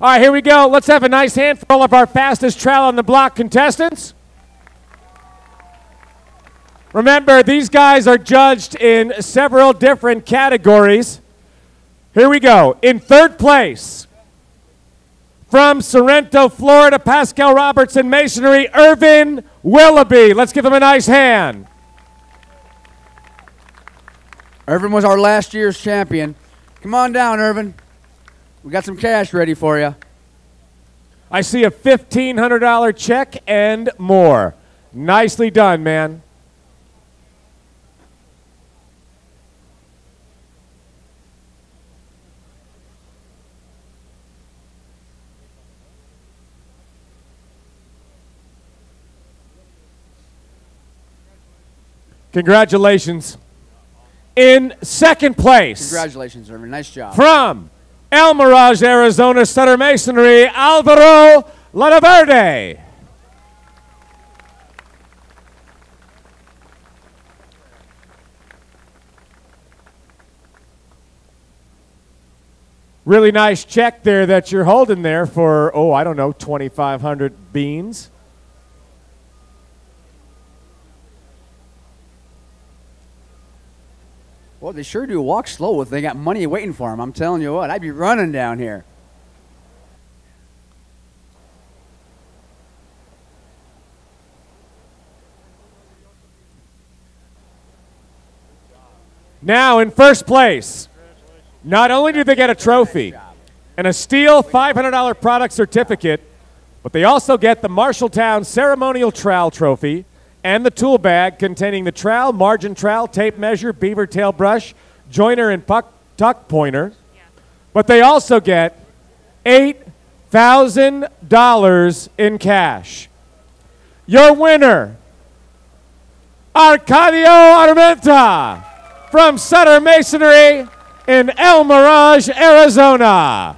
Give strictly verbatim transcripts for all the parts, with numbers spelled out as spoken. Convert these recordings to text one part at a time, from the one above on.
All right, here we go. Let's have a nice hand for all of our Fastest Trowel on the Block contestants. Remember, these guys are judged in several different categories. Here we go. In third place, from Sorrento, Florida, Pascal Robertson Masonry, Irvin Willoughby. Let's give him a nice hand. Irvin was our last year's champion. Come on down, Irvin. We got some cash ready for you. I see a fifteen hundred dollar check and more. Nicely done, man. Congratulations. In second place. Congratulations, Irvin. Nice job. From El Mirage, Arizona, Sutter Masonry, Alvaro Ladaverde. Really nice check there that you're holding there for, oh, I don't know, twenty-five hundred beans. Well, they sure do walk slow if they got money waiting for them. I'm telling you what, I'd be running down here. Now in first place, not only do they get a trophy and a steel five hundred dollar product certificate, but they also get the Marshalltown Ceremonial Trowel Trophy and the tool bag containing the trowel, margin trowel, tape measure, beaver tail brush, joiner, and puck, tuck pointer. Yeah. But they also get eight thousand dollars in cash. Your winner, Arcadio Armenta from Sutter Masonry in El Mirage, Arizona.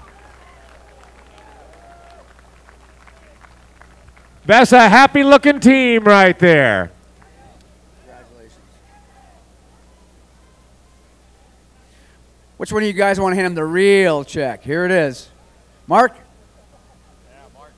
That's a happy-looking team right there. Congratulations. Which one of you guys want to hand him the real check? Here it is. Mark? Yeah, Mark.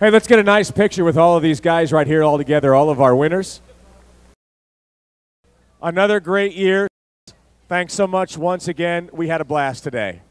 Hey, let's get a nice picture with all of these guys right here all together, all of our winners. Another great year. Thanks so much once again. We had a blast today.